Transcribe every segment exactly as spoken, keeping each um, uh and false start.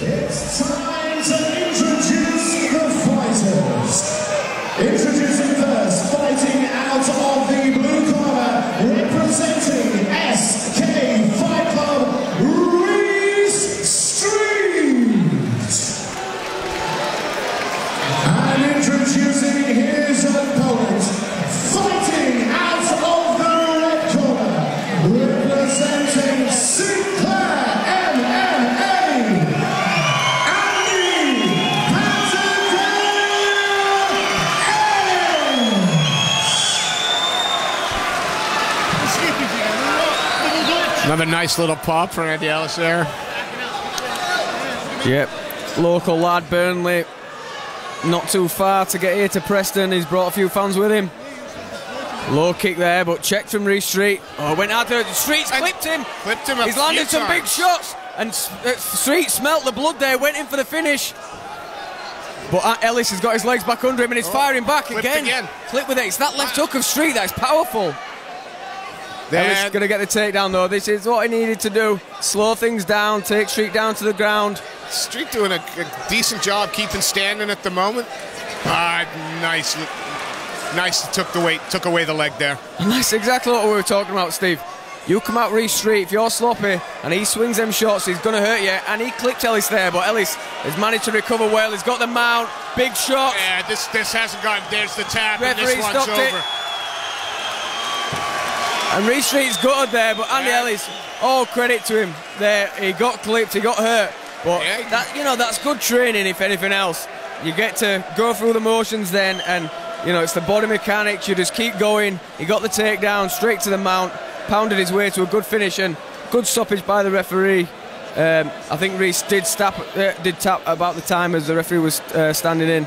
It's time to introduce the fighters. Introducing first, fighting out of the blue corner, representing S K Fight Club, Reece Street. And introducing his opponent, fighting out of the red corner, representing Super. Another nice little pop for Andy Ellis there. Yep, local lad, Burnley. Not too far to get here to Preston. He's brought a few fans with him. Low kick there, but checked from Reece Street. Oh, went out there. Street's clipped him. Clipped him. He's landed some big shots, and Street smelt the blood there. Went in for the finish, but Ellis has got his legs back under him, and he's oh, firing back again. again. Clipped with it. It's that left hook of Street that is powerful. Ellis going to get the takedown though. This is what he needed to do. Slow things down, take Street down to the ground. Street doing a, a decent job keeping standing at the moment. Ah, nice. Nice took the weight, took away the leg there. And that's exactly what we were talking about, Steve. You come out Reece Street, if you're sloppy and he swings them shots, he's going to hurt you. And he clipped Ellis there, but Ellis has managed to recover well. He's got the mount, big shot. Yeah, this this hasn't gotten, there's the tap and this one's over. It. And Reece Street's gutted there, but Andy yeah. Ellis, all credit to him there. He got clipped, he got hurt. But, yeah. that, you know, that's good training, if anything else. You get to go through the motions then, and, you know, it's the body mechanics. You just keep going. He got the takedown, straight to the mount, pounded his way to a good finish, and good stoppage by the referee. Um, I think Reece did, stap, uh, did tap about the time as the referee was uh, standing in.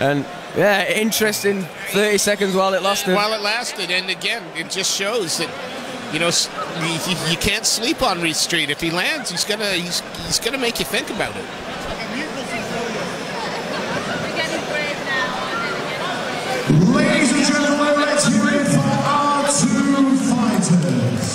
And... yeah, interesting thirty seconds while it lasted. While it lasted, and again, it just shows that, you know, you can't sleep on Reece Street. If he lands, he's gonna he's, he's gonna make you think about it. Ladies and gentlemen, let's hear it for our two fighters.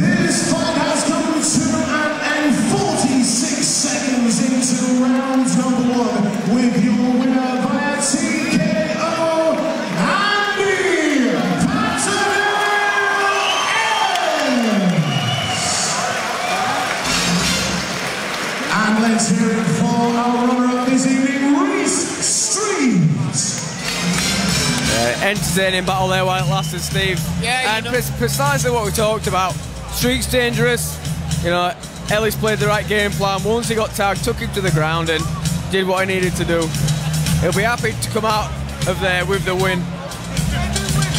This fight has come to an end. forty-six seconds into round number one with your winner via T K O, Andy Ellis. And let's hear it for our runner-up this evening, Reece Street. Uh, entertaining battle there while it lasted, Steve. Yeah, and precisely what we talked about. Street's dangerous, you know. Ellis played the right game plan. Once he got tagged, took him to the ground and did what he needed to do. He'll be happy to come out of there with the win.